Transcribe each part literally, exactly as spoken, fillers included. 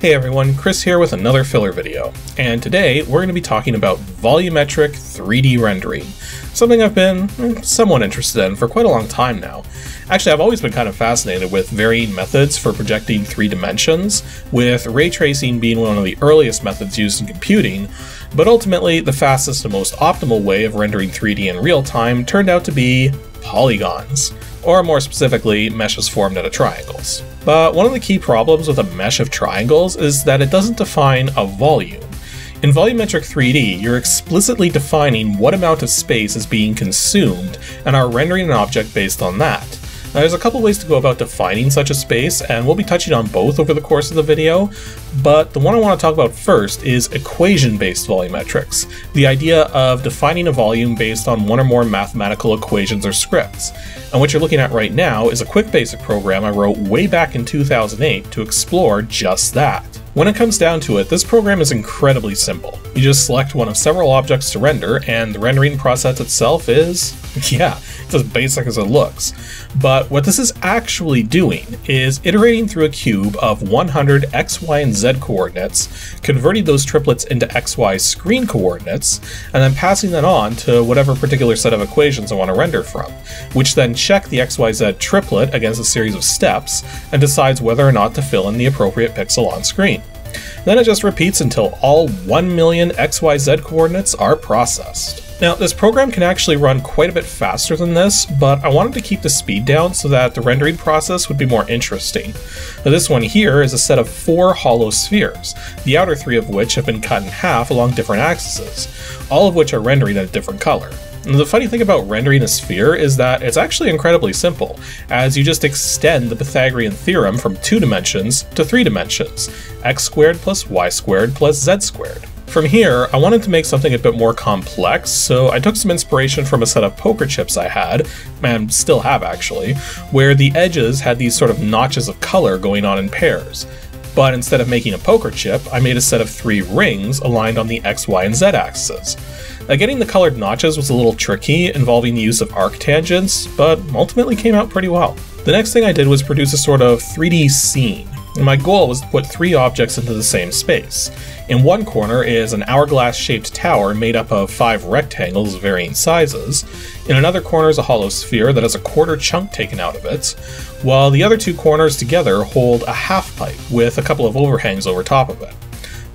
Hey everyone, Chris here with another filler video, and today we're going to be talking about volumetric three D rendering, something I've been somewhat interested in for quite a long time now. Actually, I've always been kind of fascinated with varying methods for projecting three dimensions, with ray tracing being one of the earliest methods used in computing, but ultimately the fastest and most optimal way of rendering three D in real time turned out to be polygons, or more specifically, meshes formed out of triangles. But one of the key problems with a mesh of triangles is that it doesn't define a volume. In volumetric three D, you're explicitly defining what amount of space is being consumed and are rendering an object based on that. Now, there's a couple ways to go about defining such a space, and we'll be touching on both over the course of the video, but the one I want to talk about first is equation-based volumetrics, the idea of defining a volume based on one or more mathematical equations or scripts. And what you're looking at right now is a quick basic program I wrote way back in two thousand eight to explore just that. When it comes down to it, this program is incredibly simple. You just select one of several objects to render, and the rendering process itself is, yeah, it's as basic as it looks. But what this is actually doing is iterating through a cube of one hundred x, y, and z coordinates, converting those triplets into x, y screen coordinates, and then passing that on to whatever particular set of equations I want to render from, which then check the x, y, z triplet against a series of steps and decides whether or not to fill in the appropriate pixel on screen. Then it just repeats until all one million X Y Z coordinates are processed. Now, this program can actually run quite a bit faster than this, but I wanted to keep the speed down so that the rendering process would be more interesting. Now, this one here is a set of four hollow spheres, the outer three of which have been cut in half along different axes, all of which are rendering at a different color. The funny thing about rendering a sphere is that it's actually incredibly simple, as you just extend the Pythagorean theorem from two dimensions to three dimensions, x squared plus y squared plus z squared. From here, I wanted to make something a bit more complex, so I took some inspiration from a set of poker chips I had, and still have actually, where the edges had these sort of notches of color going on in pairs. But instead of making a poker chip, I made a set of three rings aligned on the x, y, and z axes. Now, getting the colored notches was a little tricky, involving the use of arctangents, but ultimately came out pretty well. The next thing I did was produce a sort of three D scene, and my goal was to put three objects into the same space. In one corner is an hourglass-shaped tower made up of five rectangles of varying sizes. In another corner is a hollow sphere that has a quarter chunk taken out of it, while the other two corners together hold a half pipe with a couple of overhangs over top of it.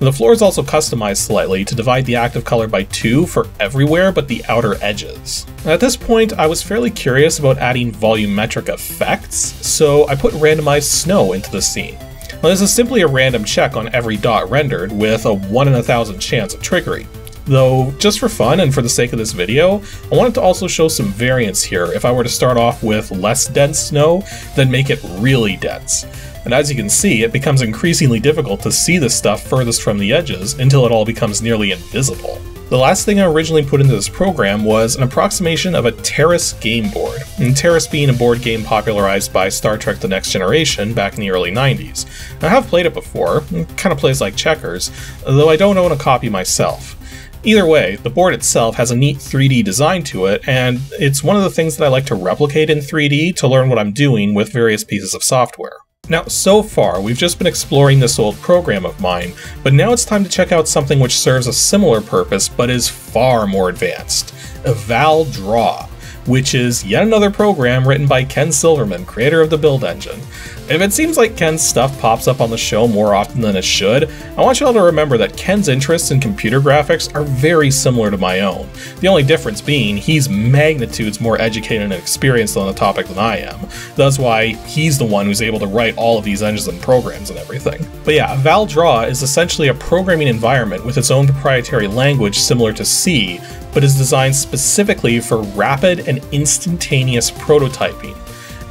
The floor is also customized slightly to divide the active color by two for everywhere but the outer edges. At this point, I was fairly curious about adding volumetric effects, so I put randomized snow into the scene. Now, this is simply a random check on every dot rendered with a one in a thousand chance of triggering. Though, just for fun and for the sake of this video, I wanted to also show some variance here if I were to start off with less dense snow, then make it really dense. And as you can see, it becomes increasingly difficult to see the stuff furthest from the edges until it all becomes nearly invisible. The last thing I originally put into this program was an approximation of a Terrace game board, and Terrace being a board game popularized by Star Trek The Next Generation back in the early nineties. I have played it before, it kind of plays like checkers, though I don't own a copy myself. Either way, the board itself has a neat three D design to it, and it's one of the things that I like to replicate in three D to learn what I'm doing with various pieces of software. Now, so far, we've just been exploring this old program of mine, but now it's time to check out something which serves a similar purpose but is far more advanced, EvalDraw, which is yet another program written by Ken Silverman, creator of the Build Engine. If it seems like Ken's stuff pops up on the show more often than it should, I want you all to remember that Ken's interests in computer graphics are very similar to my own, the only difference being he's magnitudes more educated and experienced on the topic than I am. That's why he's the one who's able to write all of these engines and programs and everything. But yeah, EvalDraw is essentially a programming environment with its own proprietary language similar to C, but is designed specifically for rapid and instantaneous prototyping.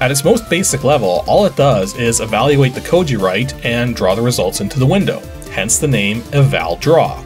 At its most basic level, all it does is evaluate the code you write and draw the results into the window, hence the name EvalDraw.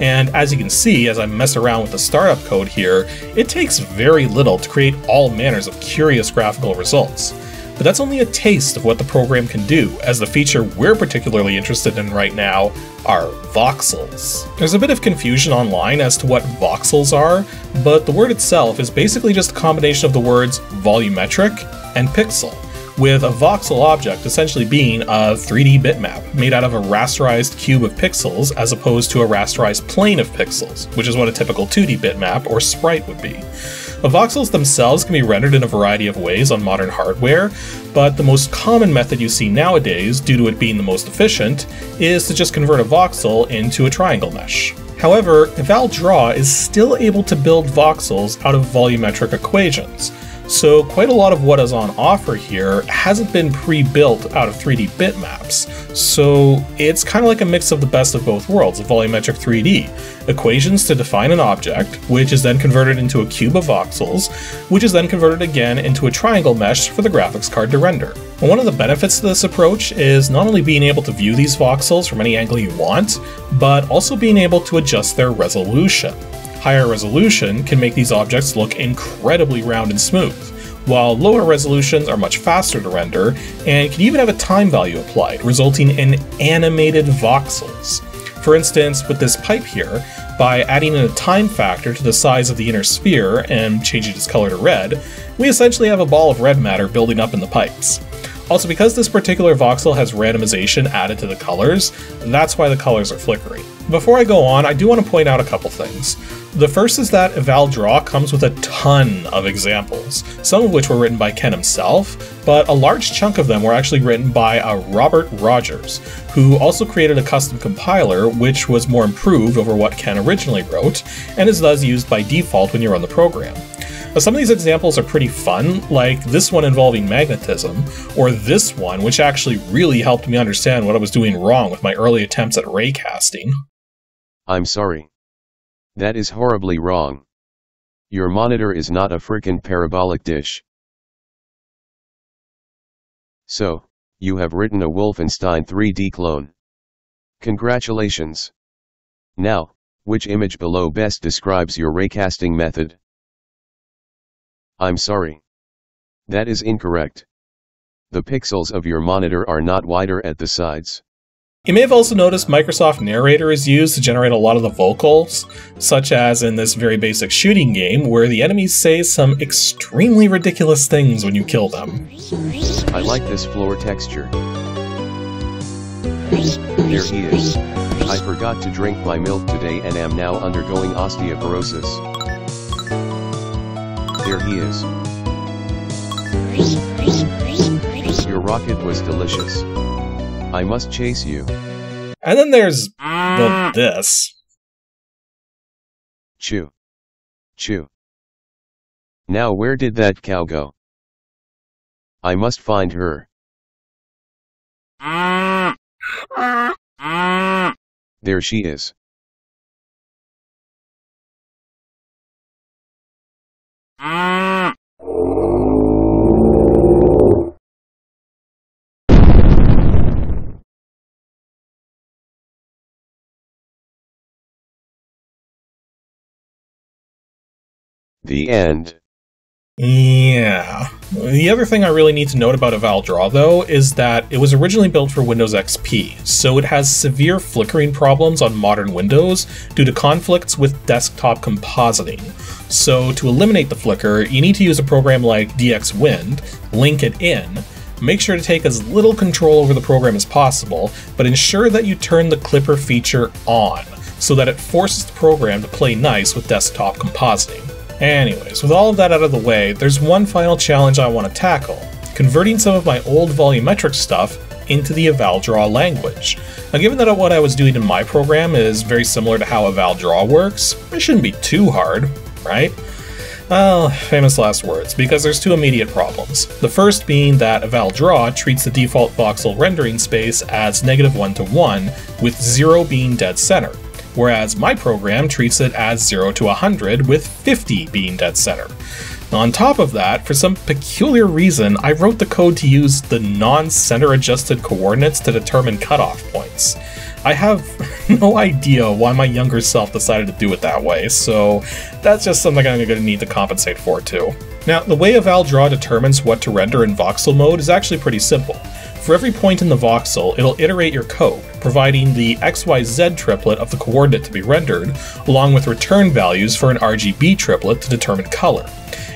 And as you can see, as I mess around with the startup code here, it takes very little to create all manners of curious graphical results. But that's only a taste of what the program can do, as the feature we're particularly interested in right now are voxels. There's a bit of confusion online as to what voxels are, but the word itself is basically just a combination of the words volumetric and pixel, with a voxel object essentially being a three D bitmap made out of a rasterized cube of pixels as opposed to a rasterized plane of pixels, which is what a typical two D bitmap or sprite would be. The voxels themselves can be rendered in a variety of ways on modern hardware, but the most common method you see nowadays, due to it being the most efficient, is to just convert a voxel into a triangle mesh. However, EvalDraw is still able to build voxels out of volumetric equations, so quite a lot of what is on offer here hasn't been pre-built out of three D bitmaps, so it's kind of like a mix of the best of both worlds of volumetric three D, equations to define an object, which is then converted into a cube of voxels, which is then converted again into a triangle mesh for the graphics card to render. And one of the benefits to this approach is not only being able to view these voxels from any angle you want, but also being able to adjust their resolution. Higher resolution can make these objects look incredibly round and smooth, while lower resolutions are much faster to render and can even have a time value applied, resulting in animated voxels. For instance, with this pipe here, by adding in a time factor to the size of the inner sphere and changing its color to red, we essentially have a ball of red matter building up in the pipes. Also, because this particular voxel has randomization added to the colors, that's why the colors are flickering. Before I go on, I do want to point out a couple things. The first is that EvalDraw comes with a ton of examples, some of which were written by Ken himself, but a large chunk of them were actually written by a Robert Rogers, who also created a custom compiler which was more improved over what Ken originally wrote, and is thus used by default when you run the program. Now, some of these examples are pretty fun, like this one involving magnetism, or this one which actually really helped me understand what I was doing wrong with my early attempts at ray casting. I'm sorry. That is horribly wrong. Your monitor is not a frickin' parabolic dish. So, you have written a Wolfenstein three D clone. Congratulations. Now, which image below best describes your raycasting method? I'm sorry. That is incorrect. The pixels of your monitor are not wider at the sides. You may have also noticed Microsoft Narrator is used to generate a lot of the vocals, such as in this very basic shooting game where the enemies say some extremely ridiculous things when you kill them. I like this floor texture. There he is. I forgot to drink my milk today and am now undergoing osteoporosis. There he is. Your rocket was delicious. I must chase you. And then there's the this. Chew. Chew. Now where did that cow go? I must find her. There she is. The end. Yeah. The other thing I really need to note about EvalDraw, though, is that it was originally built for Windows X P, so it has severe flickering problems on modern Windows due to conflicts with desktop compositing. So to eliminate the flicker, you need to use a program like D X Wind, link it in, make sure to take as little control over the program as possible, but ensure that you turn the clipper feature on, so that it forces the program to play nice with desktop compositing. Anyways, with all of that out of the way, there's one final challenge I want to tackle, converting some of my old volumetric stuff into the EvalDraw language. Now, given that what I was doing in my program is very similar to how EvalDraw works, it shouldn't be too hard, right? Well, famous last words, because there's two immediate problems. The first being that EvalDraw treats the default voxel rendering space as negative one to one, with zero being dead center, whereas my program treats it as zero to one hundred, with fifty being dead center. Now, on top of that, for some peculiar reason, I wrote the code to use the non-center adjusted coordinates to determine cutoff points. I have no idea why my younger self decided to do it that way, so that's just something I'm going to need to compensate for too. Now, the way EvalDraw determines what to render in voxel mode is actually pretty simple. For every point in the voxel, it'll iterate your code, providing the X Y Z triplet of the coordinate to be rendered, along with return values for an R G B triplet to determine color.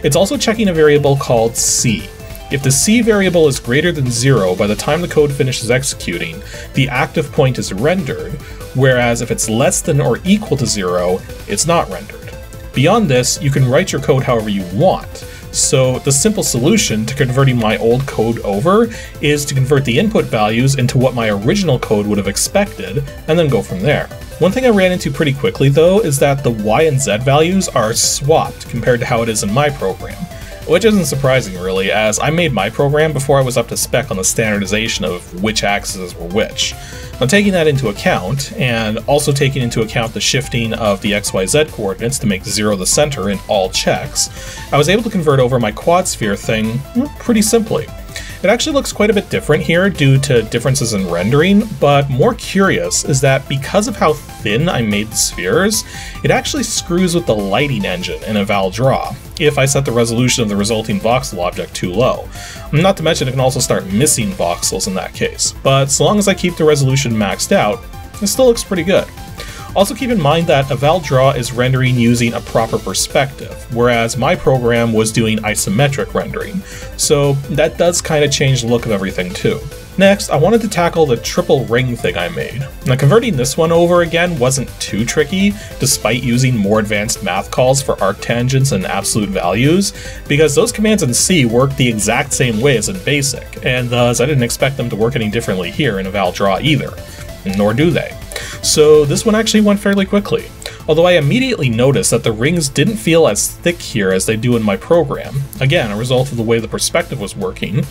It's also checking a variable called C. If the C variable is greater than zero by the time the code finishes executing, the active point is rendered, whereas if it's less than or equal to zero, it's not rendered. Beyond this, you can write your code however you want. So the simple solution to converting my old code over is to convert the input values into what my original code would have expected, and then go from there. One thing I ran into pretty quickly though is that the Y and Z values are swapped compared to how it is in my program. Which isn't surprising really, as I made my program before I was up to spec on the standardization of which axes were which. Now taking that into account, and also taking into account the shifting of the X Y Z coordinates to make zero the center in all checks, I was able to convert over my quad sphere thing pretty simply. It actually looks quite a bit different here due to differences in rendering, but more curious is that because of how thin I made the spheres, it actually screws with the lighting engine in EvalDraw if I set the resolution of the resulting voxel object too low. Not to mention it can also start missing voxels in that case, but so long as I keep the resolution maxed out, it still looks pretty good. Also keep in mind that EvalDraw is rendering using a proper perspective, whereas my program was doing isometric rendering, so that does kind of change the look of everything too. Next, I wanted to tackle the triple ring thing I made. Now converting this one over again wasn't too tricky, despite using more advanced math calls for arctangents and absolute values, because those commands in C work the exact same way as in BASIC, and thus I didn't expect them to work any differently here in EvalDraw either, nor do they. So this one actually went fairly quickly, although I immediately noticed that the rings didn't feel as thick here as they do in my program, again a result of the way the perspective was working,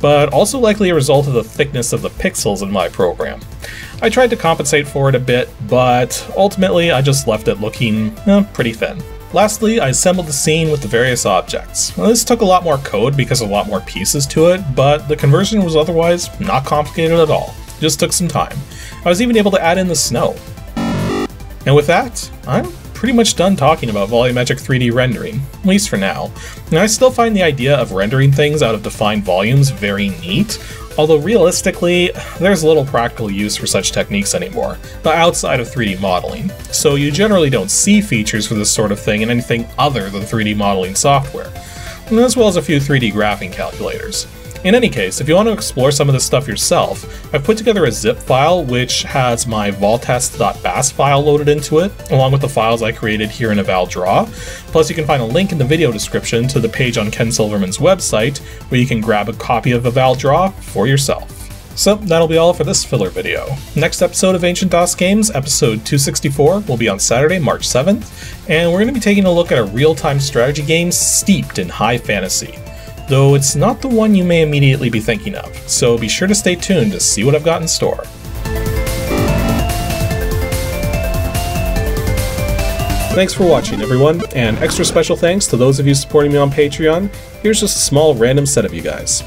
but also likely a result of the thickness of the pixels in my program. I tried to compensate for it a bit, but ultimately I just left it looking eh, pretty thin. Lastly, I assembled the scene with the various objects. Now, this took a lot more code because a lot more pieces to it, but the conversion was otherwise not complicated at all. Just took some time. I was even able to add in the snow. And with that, I'm pretty much done talking about volumetric three D rendering, at least for now. And I still find the idea of rendering things out of defined volumes very neat, although realistically, there's little practical use for such techniques anymore, but outside of three D modeling. So you generally don't see features for this sort of thing in anything other than three D modeling software, as well as a few three D graphing calculators. In any case, if you want to explore some of this stuff yourself, I've put together a zip file which has my VOLTEST.B A S file loaded into it, along with the files I created here in EvalDraw. Plus you can find a link in the video description to the page on Ken Silverman's website where you can grab a copy of EvalDraw for yourself. So that'll be all for this filler video. Next episode of Ancient DOS Games, episode two sixty-four, will be on Saturday, March seventh, and we're going to be taking a look at a real-time strategy game steeped in high fantasy. Though it's not the one you may immediately be thinking of, so be sure to stay tuned to see what I've got in store. Thanks for watching everyone, and extra special thanks to those of you supporting me on Patreon. Here's just a small random set of you guys.